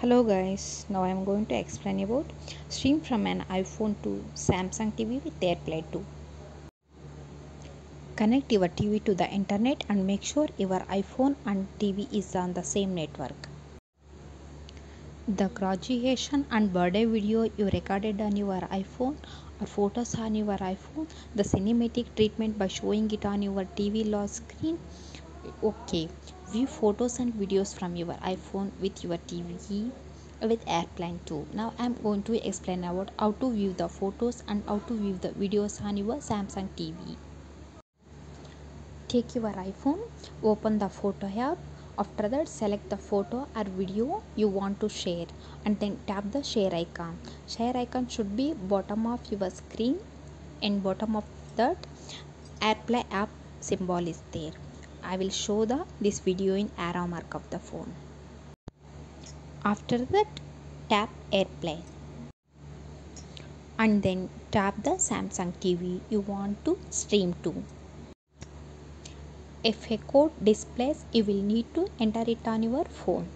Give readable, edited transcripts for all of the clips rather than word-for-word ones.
Hello guys, now I am going to explain about stream from an iPhone to Samsung TV with AirPlay 2. Connect your TV to the internet and make sure your iPhone and TV is on the same network. The graduation and birthday video you recorded on your iPhone or photos on your iPhone, the cinematic treatment by showing it on your TV lock screen. Okay, view photos and videos from your iPhone with your TV with AirPlay 2. Now I'm going to explain about how to view the photos and how to view the videos on your Samsung TV. Take your iPhone, open the photo app. After that, select the photo or video you want to share and then tap the share icon. Share icon should be bottom of your screen, and bottom of that AirPlay app symbol is there. I will show this video in arrow mark of the phone. After that, tap AirPlay and then tap the Samsung TV you want to stream to. If a code displays, you will need to enter it on your phone.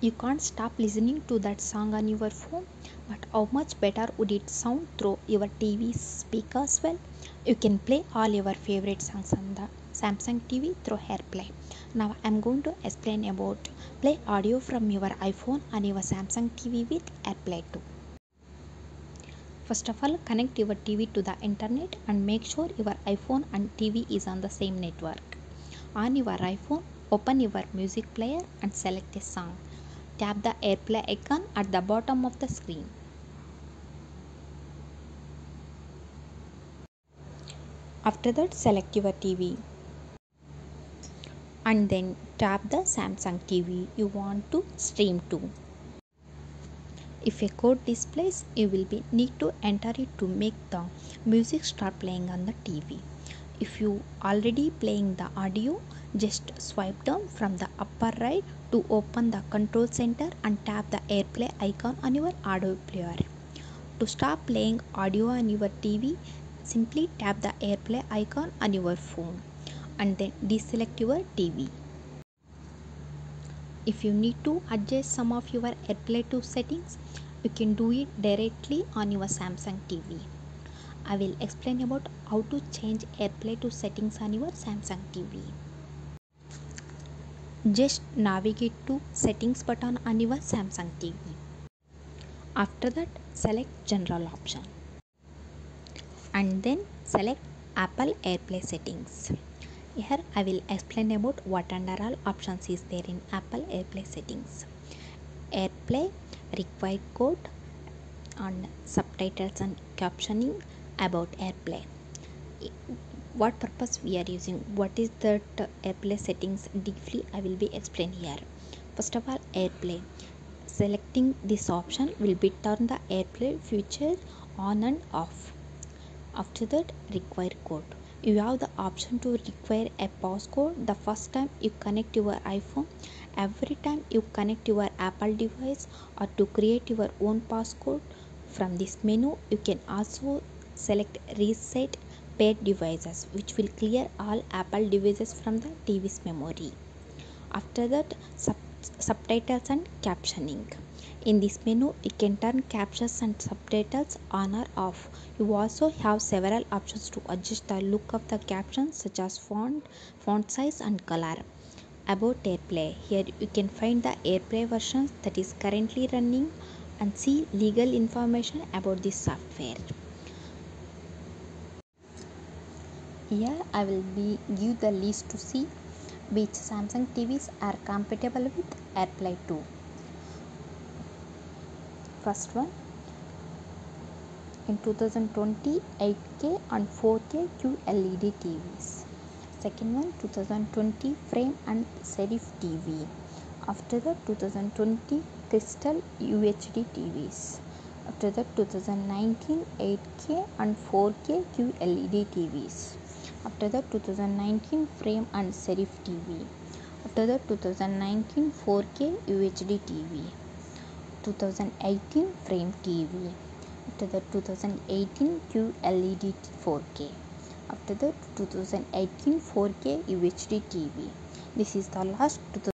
You can't stop listening to that song on your phone, but how much better would it sound through your TV speakers? Well, you can play all your favorite songs on the Samsung TV through AirPlay. Now I'm going to explain about play audio from your iPhone and your Samsung TV with AirPlay 2. First of all, connect your TV to the internet and make sure your iPhone and TV is on the same network. On your iPhone, open your music player and select a song. Tap the AirPlay icon at the bottom of the screen. After that, select your TV and then tap the Samsung TV you want to stream to. If a code displays, you will need to enter it to make the music start playing on the TV. If you already playing the audio, just swipe down from the upper right to open the control center and tap the AirPlay icon on your audio player. To start playing audio on your TV, simply tap the AirPlay icon on your phone and then deselect your TV. If you need to adjust some of your AirPlay 2 settings, you can do it directly on your Samsung TV. I will explain about how to change AirPlay 2 settings on your Samsung TV. Just navigate to settings button on your Samsung TV. After that, select general option and then select Apple AirPlay settings. Here I will explain about what and all options is there in Apple AirPlay settings. AirPlay, required code, and subtitles and captioning, about AirPlay. What purpose we are using, what is that AirPlay settings deeply I will be explain here. First of all, AirPlay. Selecting this option will be turn the AirPlay feature on and off. After that, require code. You have the option to require a passcode the first time you connect your iPhone, every time you connect your Apple device, or to create your own passcode. From this menu, you can also select reset paired devices, which will clear all Apple devices from the TV's memory. After that, subtitles and captioning. In this menu, you can turn captions and subtitles on or off. You also have several options to adjust the look of the captions, such as font size and color. About AirPlay, here you can find the AirPlay version that is currently running and see legal information about this software. Here I will give the list to see which Samsung TVs are compatible with AirPlay 2. First one, in 2020 8K and 4K QLED TVs. Second one, 2020 frame and serif TV. After that, 2020 crystal UHD TVs. After that, 2019 8K and 4K QLED TVs. After that, 2019 frame and serif TV. After that, 2019 4K UHD TV. 2018 frame TV. After that, 2018 QLED 4K. After that, 2018 4K UHD TV. This is the last